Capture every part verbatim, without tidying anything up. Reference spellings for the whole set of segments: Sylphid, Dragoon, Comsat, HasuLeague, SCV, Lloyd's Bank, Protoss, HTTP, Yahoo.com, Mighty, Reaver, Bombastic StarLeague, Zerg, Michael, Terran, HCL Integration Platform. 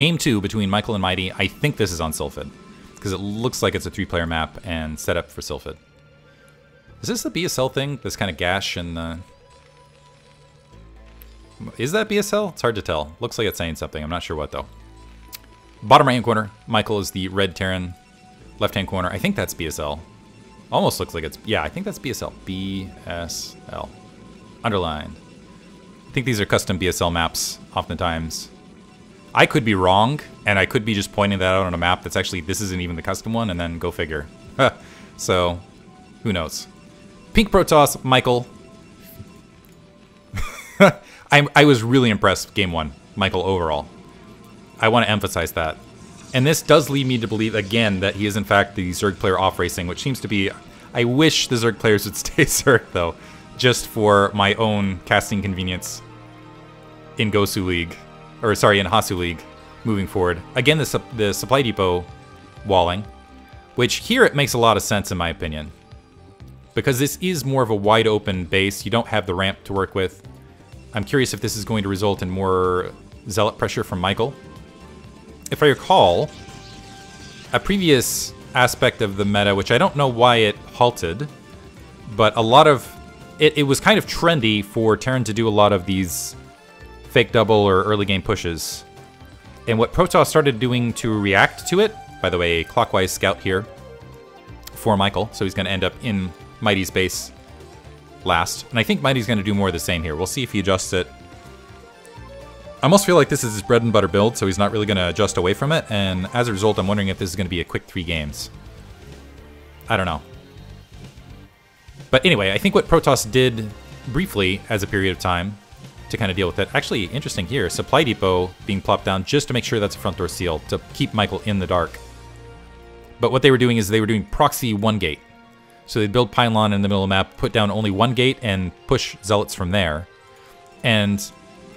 Game two between Michael and Mighty. I think this is on Sylphid, because it looks like it's a three-player map and set up for Sylphid. Is this the B S L thing? This kind of gash and the... Is that B S L? It's hard to tell. Looks like it's saying something. I'm not sure what, though. Bottom right-hand corner, Michael is the red Terran. Left-hand corner, I think that's B S L. Almost looks like it's... Yeah, I think that's B S L. B S L. Underlined. I think these are custom B S L maps, oftentimes. I could be wrong, and I could be just pointing that out on a map that's actually... This isn't even the custom one, and then go figure. So... Who knows? Pink Protoss, Michael. I, I was really impressed game one, Michael overall. I want to emphasize that. And this does lead me to believe, again, that he is in fact the Zerg player off-racing, which seems to be... I wish the Zerg players would stay Zerg, though, just for my own casting convenience in Gosu League, or sorry, in Hasu League, moving forward. Again, the, the Supply Depot walling, which here it makes a lot of sense in my opinion. Because this is more of a wide open base, you don't have the ramp to work with. I'm curious if this is going to result in more zealot pressure from Michael. If I recall, a previous aspect of the meta, which I don't know why it halted, but a lot of it, it was kind of trendy for Terran to do a lot of these fake double or early game pushes. And what Protoss started doing to react to it, by the way, clockwise scout here for Michael, so he's going to end up in Mighty's base last. And I think Mighty's going to do more of the same here. We'll see if he adjusts it. I almost feel like this is his bread and butter build, so he's not really going to adjust away from it. And as a result, I'm wondering if this is going to be a quick three games. I don't know. But anyway, I think what Protoss did briefly as a period of time to kind of deal with it. Actually, interesting here. Supply Depot being plopped down just to make sure that's a front door seal to keep Michael in the dark. But what they were doing is they were doing proxy one gate. So they'd build Pylon in the middle of the map, put down only one gate, and push Zealots from there. And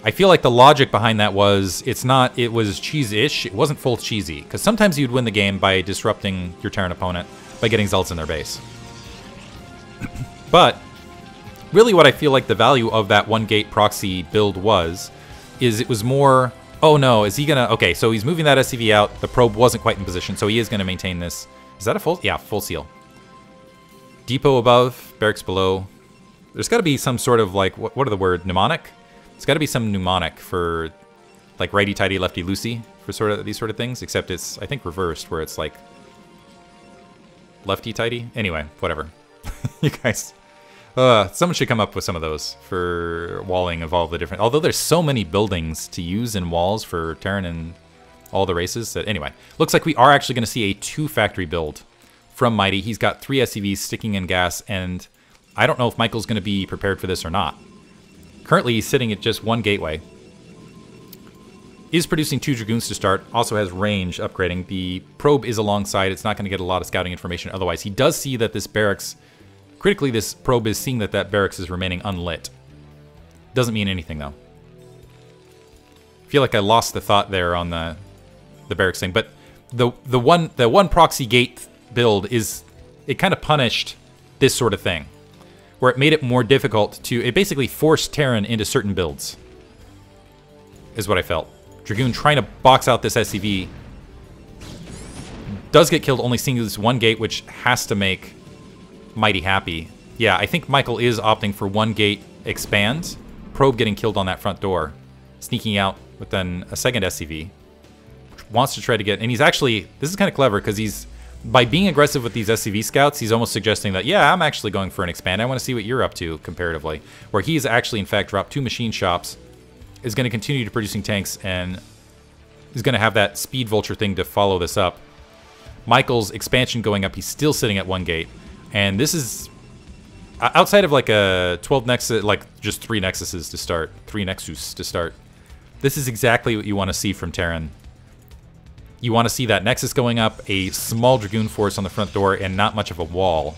I feel like the logic behind that was, it's not, it was cheese-ish, it wasn't full cheesy. Because sometimes you'd win the game by disrupting your Terran opponent by getting Zealots in their base. But really what I feel like the value of that one gate proxy build was, is it was more, oh no, is he gonna, okay, so he's moving that S C V out, the probe wasn't quite in position, so he is gonna maintain this. Is that a full, yeah, full seal. Depot above, barracks below. There's got to be some sort of like, what, what are the word, mnemonic? It's got to be some mnemonic for like righty-tighty, lefty-loosey for sort of these sort of things, except it's, I think, reversed where it's like lefty-tighty. Anyway, whatever. You guys, uh, someone should come up with some of those for walling of all the different, although there's so many buildings to use in walls for Terran and all the races that, anyway, looks like we are actually going to see a two factory build from Mighty. He's got three S C Vs sticking in gas, and I don't know if Michael's going to be prepared for this or not. Currently, he's sitting at just one gateway. Is producing two Dragoons to start, also has range upgrading. The probe is alongside, it's not going to get a lot of scouting information otherwise. He does see that this barracks, critically this probe is seeing that that barracks is remaining unlit. Doesn't mean anything though. I feel like I lost the thought there on the the barracks thing, but the the one the one proxy gate build is, it kind of punished this sort of thing, where it made it more difficult to, it basically forced Terran into certain builds, is what I felt. Dragoon trying to box out this S C V, does get killed only seeing this one gate, which has to make Mighty happy. Yeah, I think Michael is opting for one gate expands, probe getting killed on that front door, sneaking out with then a second S C V, wants to try to get, and he's actually, this is kind of clever because he's, by being aggressive with these S C V scouts, he's almost suggesting that, yeah, I'm actually going for an expand. I want to see what you're up to, comparatively. Where he's actually, in fact, dropped two machine shops, is going to continue to producing tanks, and is going to have that speed vulture thing to follow this up. Michael's expansion going up, he's still sitting at one gate. And this is, outside of like a twelve nexus, like just three nexuses to start, three nexus to start, this is exactly what you want to see from Terran. You want to see that Nexus going up, a small Dragoon force on the front door, and not much of a wall,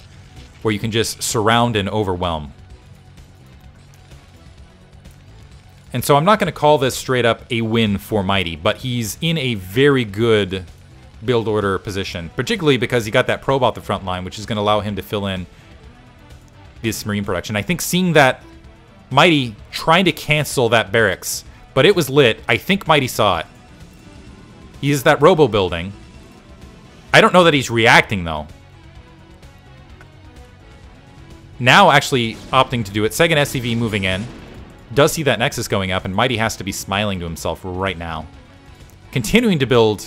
where you can just surround and overwhelm. And so I'm not going to call this straight up a win for Mighty, but he's in a very good build order position, particularly because he got that probe out the front line, which is going to allow him to fill in this Marine production. I think seeing that Mighty trying to cancel that barracks, but it was lit, I think Mighty saw it. He is that robo-building. I don't know that he's reacting, though. Now actually opting to do it. Second S C V moving in. Does see that Nexus going up, and Mighty has to be smiling to himself right now. Continuing to build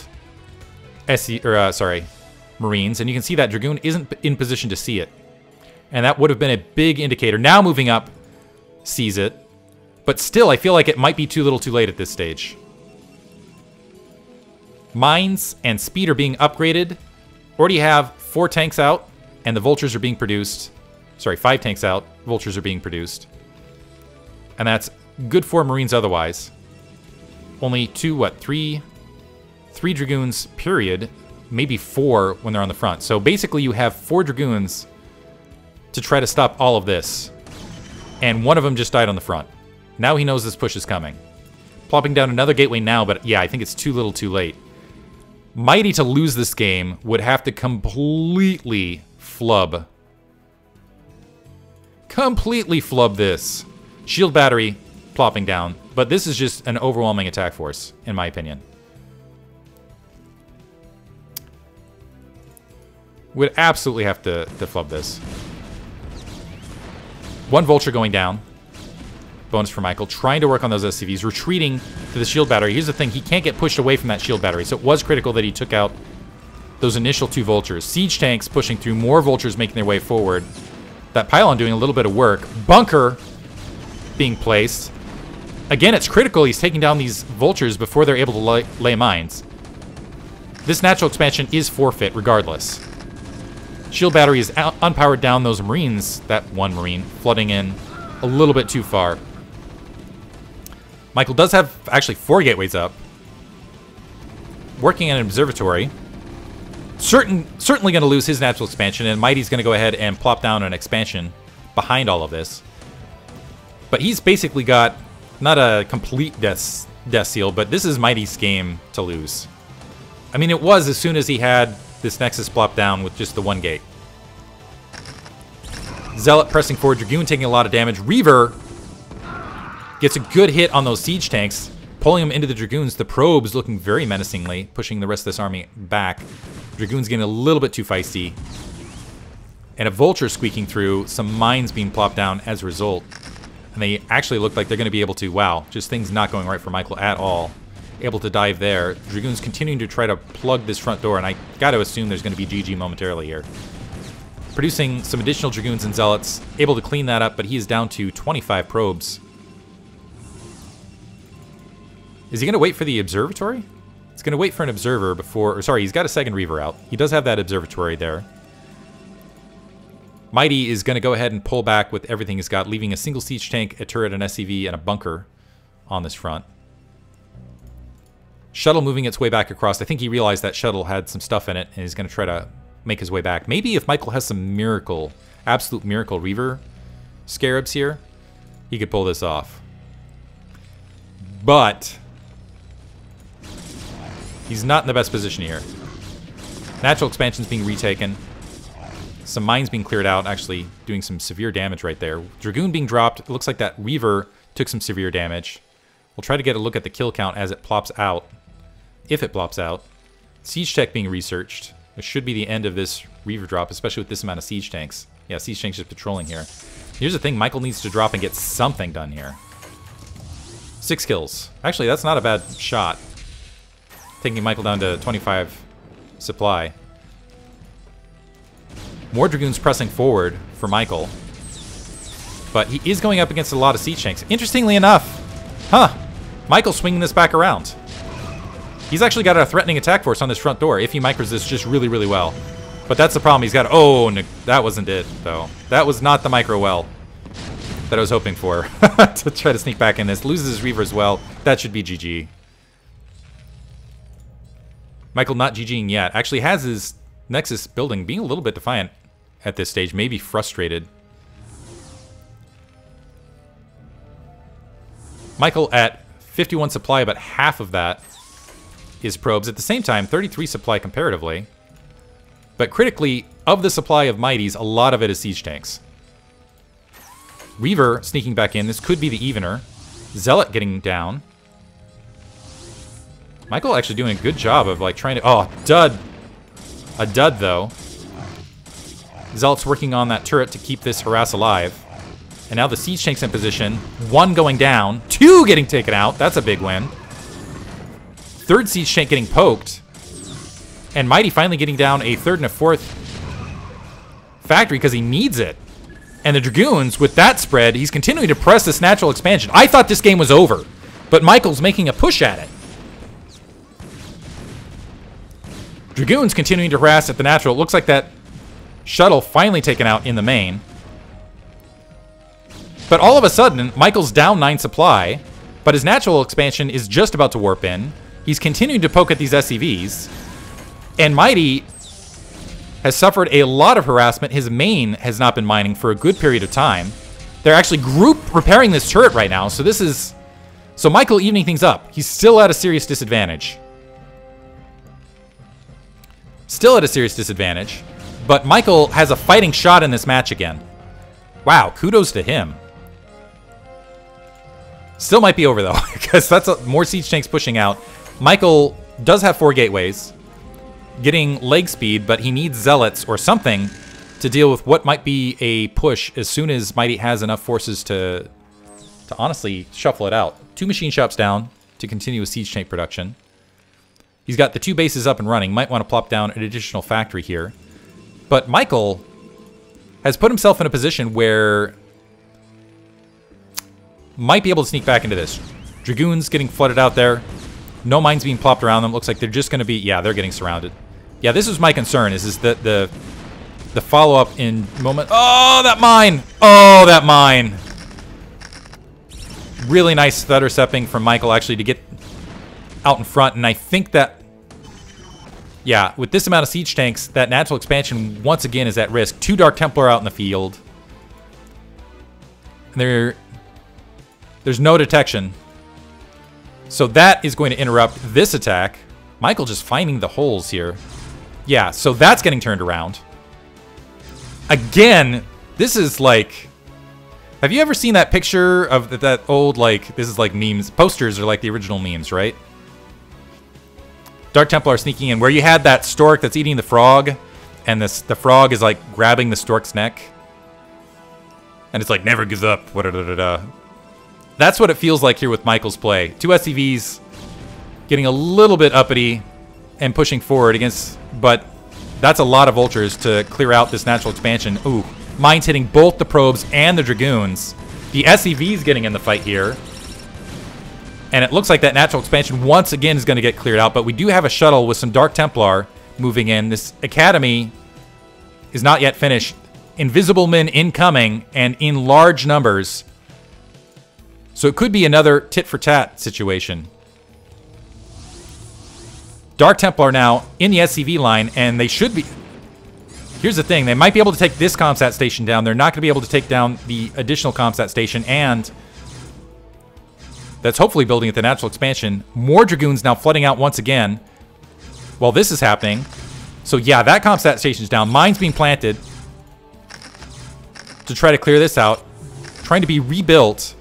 S C, or, uh, sorry, Marines, and you can see that Dragoon isn't in position to see it. And that would have been a big indicator. Now moving up, sees it. But still, I feel like it might be too little too late at this stage. Mines and speed are being upgraded. Already have four tanks out, and the vultures are being produced. Sorry, five tanks out, vultures are being produced. And that's good for Marines otherwise. Only two, what, three? Three Dragoons, period. Maybe four when they're on the front. So basically you have four Dragoons to try to stop all of this. And one of them just died on the front. Now he knows this push is coming. Plopping down another gateway now, but yeah, I think it's too little too late. Mighty to lose this game would have to completely flub. Completely flub this. Shield battery plopping down, but this is just an overwhelming attack force, in my opinion. Would absolutely have to, to flub this. One vulture going down. Bonus for Michael, trying to work on those S C Vs, retreating to the shield battery. Here's the thing, he can't get pushed away from that shield battery, so it was critical that he took out those initial two vultures. Siege tanks pushing through, more vultures making their way forward. That pylon doing a little bit of work. Bunker being placed. Again, it's critical he's taking down these vultures before they're able to lay, lay mines. This natural expansion is forfeit regardless. Shield battery is out, unpowered down those Marines, that one Marine, flooding in a little bit too far. Michael does have actually four gateways up. Working in an observatory. Certain, certainly going to lose his natural expansion, and Mighty's going to go ahead and plop down an expansion behind all of this. But he's basically got not a complete death, death seal, but this is Mighty's game to lose. I mean, it was as soon as he had this Nexus plop down with just the one gate. Zealot pressing forward. Dragoon taking a lot of damage. Reaver gets a good hit on those siege tanks, pulling them into the Dragoons. The probes looking very menacingly, pushing the rest of this army back. Dragoon's getting a little bit too feisty. And a vulture squeaking through. Some mines being plopped down as a result. And they actually look like they're going to be able to, wow, just things not going right for Michael at all. Able to dive there. Dragoon's continuing to try to plug this front door, and I got to assume there's going to be G G momentarily here. Producing some additional Dragoons and Zealots. Able to clean that up, but he is down to twenty-five probes. Is he going to wait for the observatory? He's going to wait for an observer before, or sorry, he's got a second Reaver out. He does have that observatory there. Mighty is going to go ahead and pull back with everything he's got, leaving a single siege tank, a turret, an S C V, and a bunker on this front. Shuttle moving its way back across. I think he realized that shuttle had some stuff in it, and he's going to try to make his way back. Maybe if Michael has some miracle, absolute miracle Reaver scarabs here, he could pull this off. But he's not in the best position here. Natural expansion's being retaken. Some mines being cleared out, actually doing some severe damage right there. Dragoon being dropped. It looks like that Reaver took some severe damage. We'll try to get a look at the kill count as it plops out. If it plops out. Siege tech being researched. It should be the end of this Reaver drop, especially with this amount of siege tanks. Yeah, siege tanks just patrolling here. Here's the thing. Michael needs to drop and get something done here. Six kills. Actually, that's not a bad shot. Taking Michael down to twenty-five supply. More Dragoons pressing forward for Michael. But he is going up against a lot of siege tanks. Interestingly enough, huh, Michael's swinging this back around. He's actually got a threatening attack force on this front door if he micros this just really, really well. But that's the problem. He's got, oh, no, that wasn't it, though. That was not the micro well that I was hoping for to try to sneak back in this. Loses his Reaver as well. That should be G G. Michael not GGing yet. Actually has his Nexus building, being a little bit defiant at this stage, maybe frustrated. Michael at fifty-one supply, but half of that is probes. At the same time, thirty-three supply comparatively. But critically, of the supply of Mighty's, a lot of it is siege tanks. Reaver sneaking back in. This could be the evener. Zealot getting down. Michael actually doing a good job of like trying to, oh, dud. A dud though. Zelt's working on that turret to keep this harass alive. And now the siege tank's in position. One going down, two getting taken out. That's a big win. Third siege tank getting poked. And Mighty finally getting down a third and a fourth factory because he needs it. And the Dragoons, with that spread, he's continuing to press this natural expansion. I thought this game was over, but Michael's making a push at it. Dragoons continuing to harass at the natural. It looks like that shuttle finally taken out in the main. But all of a sudden, Michael's down nine supply, but his natural expansion is just about to warp in. He's continuing to poke at these S C Vs. And Mighty has suffered a lot of harassment. His main has not been mining for a good period of time. They're actually group repairing this turret right now. So this is... So Michael evening things up. He's still at a serious disadvantage. Still at a serious disadvantage. But Michael has a fighting shot in this match again. Wow, kudos to him. Still might be over though, because that's a, more siege tanks pushing out. Michael does have four gateways, getting leg speed, but he needs zealots or something to deal with what might be a push as soon as Mighty has enough forces to, to honestly shuffle it out. Two machine shops down to continue with siege tank production. He's got the two bases up and running. Might want to plop down an additional factory here. But Michael has put himself in a position where might be able to sneak back into this. Dragoons getting flooded out there. No mines being plopped around them. Looks like they're just going to be... Yeah, they're getting surrounded. Yeah, this is my concern. Is is the the, the follow-up in moment... Oh, that mine! Oh, that mine! Really nice stutter stepping from Michael, actually, to get out in front. And I think that... Yeah, with this amount of siege tanks, that natural expansion, once again, is at risk. Two Dark Templar out in the field. And they're... There's no detection. So that is going to interrupt this attack. Michael just finding the holes here. Yeah, so that's getting turned around. Again, this is like... Have you ever seen that picture of that old, like... This is like memes. Posters are like the original memes, right? Dark Templar sneaking in. Where you had that stork that's eating the frog. And this the frog is like grabbing the stork's neck. And it's like, never gives up. Da-da-da-da. That's what it feels like here with Michael's play. Two S C Vs getting a little bit uppity and pushing forward against, but that's a lot of vultures to clear out this natural expansion. Ooh, mines hitting both the probes and the dragoons. The S C Vs getting in the fight here. And it looks like that natural expansion once again is going to get cleared out, but we do have a shuttle with some Dark Templar moving in. This academy is not yet finished. Invisible men incoming and in large numbers. So it could be another tit-for-tat situation. Dark Templar now in the S C V line, and they should be... Here's the thing. They might be able to take this Comsat station down. They're not going to be able to take down the additional Comsat station, and that's hopefully building at the natural expansion. More Dragoons now flooding out once again while this is happening. So yeah, that Comsat station's down. Mines being planted to try to clear this out. Trying to be rebuilt...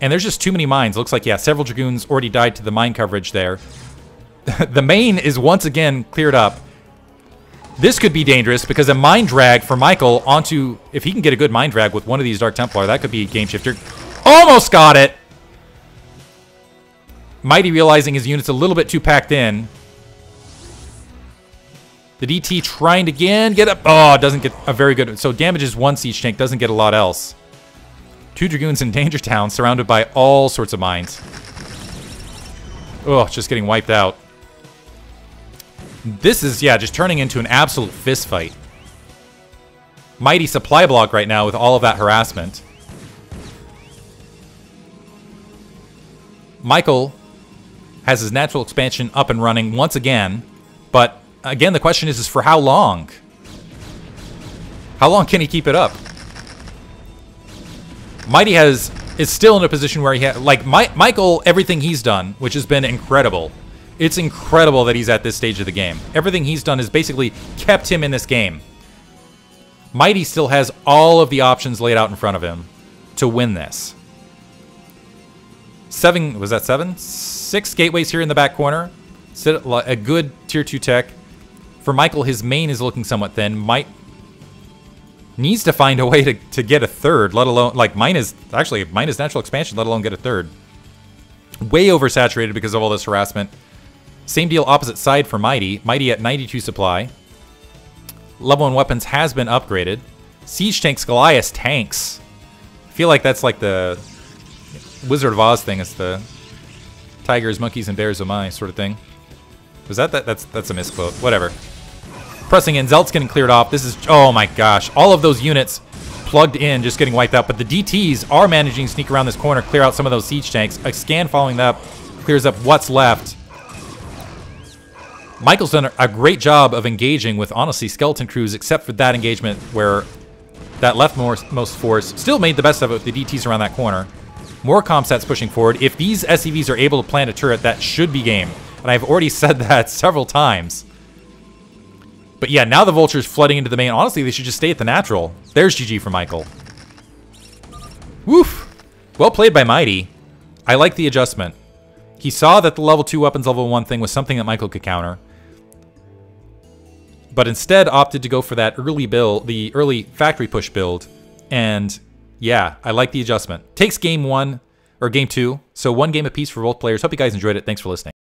And there's just too many mines. Looks like, yeah, several Dragoons already died to the mine coverage there. The main is once again cleared up. This could be dangerous because a mine drag for Michael onto... If he can get a good mine drag with one of these Dark Templar, that could be a game shifter. Almost got it! Mighty realizing his unit's a little bit too packed in. The D T trying to again get up. Oh, doesn't get a very good... So damages one siege tank, doesn't get a lot else. Two Dragoons in Danger Town, surrounded by all sorts of mines. Oh, just getting wiped out. This is, yeah, just turning into an absolute fist fight. Mighty supply block right now with all of that harassment. Michael has his natural expansion up and running once again. But, again, the question is, is for how long? How long can he keep it up? Mighty has is still in a position where he had like My, Michael. Everything he's done, which has been incredible, it's incredible that he's at this stage of the game. Everything he's done has basically kept him in this game. Mighty still has all of the options laid out in front of him to win this. Seven, was that seven? Six gateways here in the back corner. Set a good tier two tech. For Michael, his main is looking somewhat thin. Might needs to find a way to, to get a third, let alone, like, mine is, actually, mine is natural expansion, let alone get a third. Way oversaturated because of all this harassment. Same deal opposite side for Mighty. Mighty at ninety-two supply. Level one weapons has been upgraded. Siege tanks, Goliath tanks. I feel like that's like the Wizard of Oz thing. It's the tigers, monkeys, and bears of my sort of thing. Was that that? That's that's a misquote. Whatever. Pressing in, Zelt's getting cleared off. This is, oh my gosh, all of those units plugged in just getting wiped out. But the D Ts are managing to sneak around this corner, clear out some of those siege tanks. A scan following that up clears up what's left. Michael's done a great job of engaging with, honestly, skeleton crews, except for that engagement where that leftmost force still made the best of it with the D Ts around that corner. More Comsats pushing forward. If these S C Vs are able to plant a turret, that should be game. And I've already said that several times. But yeah, now the Vulture's flooding into the main. Honestly, they should just stay at the natural. There's G G for Michael. Woof. Well played by Mighty. I like the adjustment. He saw that the level two weapons, level one thing was something that Michael could counter. But instead opted to go for that early build, the early factory push build. And yeah, I like the adjustment. Takes game one, or game two. So one game apiece for both players. Hope you guys enjoyed it. Thanks for listening.